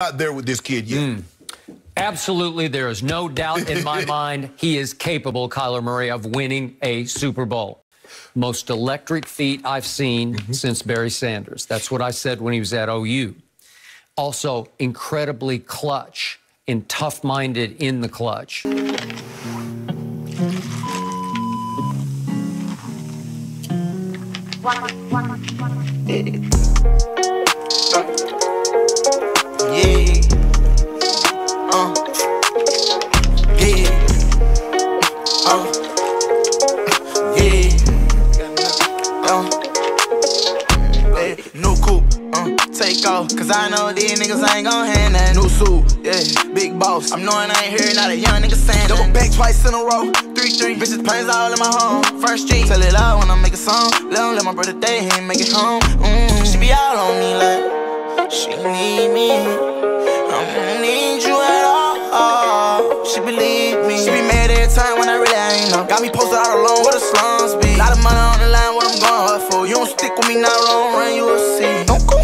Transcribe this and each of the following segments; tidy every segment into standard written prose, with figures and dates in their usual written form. Not there with this kid yet. Absolutely, there is no doubt in my mind he is capable, Kyler Murray, of winning a Super Bowl. Most electric feat I've seen since Barry Sanders. That's what I said when he was at OU. Also, incredibly clutch and tough-minded in the clutch. New coupe, take off, cause I know these niggas ain't gon' hand that. New suit, yeah, big boss, I'm knowing I ain't hearing not a young nigga saying. Double back twice in a row, 3-3, bitches planes all in my home. First street, tell it all when I make a song. Let my brother day, he ain't make it home. She be all on me like, she need me, I don't need you at all. She believe me, she be mad every time when I really ain't know. Got me posted all alone, where the slums be. Lot of money on the line, what I'm going hard for. You don't stick with me now, don't run, you will see. Don't go,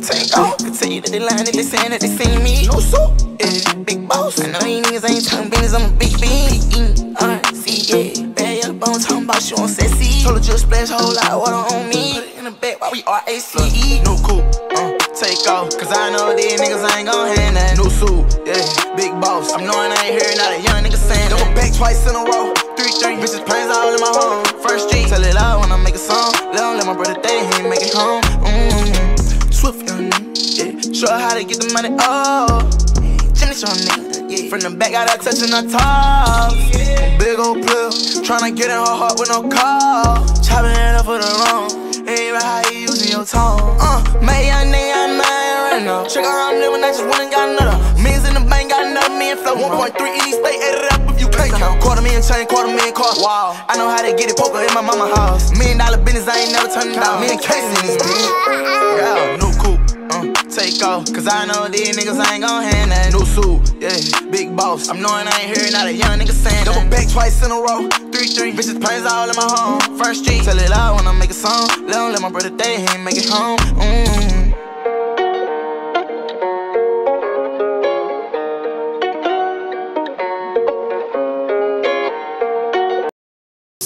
take off. Can tell you that they lying, that they saying that they seen me. No so, yeah, big boss. I know these niggas ain't talking business, I'm a big bean. B-E-R-C-A, bad yellow bone, talking about you on sexy. Told her just splash a whole lot of water on me. Put it in the back while we R-A-C-E. New coupe, take off. Cause I know these niggas ain't gon' hand that. New suit, yeah, big boss. I'm knowing I ain't hearing not a young nigga saying. Double back twice in a row, 3-3, bitches planes all in my home. First street, tell it all when I make a song. Let my brother day, he ain't make it home. Swift, yeah, show her how to get the money up. Jimmy show nigga, yeah. From the back, got her touching her top. Big old blue, tryna get in her heart with no call. Chopping it up for the long, ain't right how you using your tongue. Made young nigga, I know I ain't right now. Check around there when I just went and got another. Millions in the bank, got another million flow. 1.3 in each state, added up. Quarter million chain, quarter-million car. Wow, I know how to get it, poker in my mama house. $1 million business, I ain't never turning down. Me and Casey in this bitch. Yeah, new coupe, take off. Cause I know these niggas ain't gon' hand that. New suit, yeah, big boss. I'm knowing I ain't hearing not a young nigga saying. Double back twice in a row, 3-3. Bitches planes all in my home. First street, tell it all when I make a song. Let my brother day, he ain't make it home.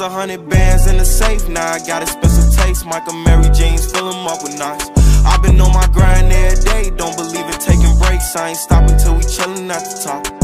$100 bands in the safe, now I got a special taste. Michael, Mary, James, fill them up with knots. I've been on my grind every day, don't believe in taking breaks. I ain't stopping till we chillin' at the top.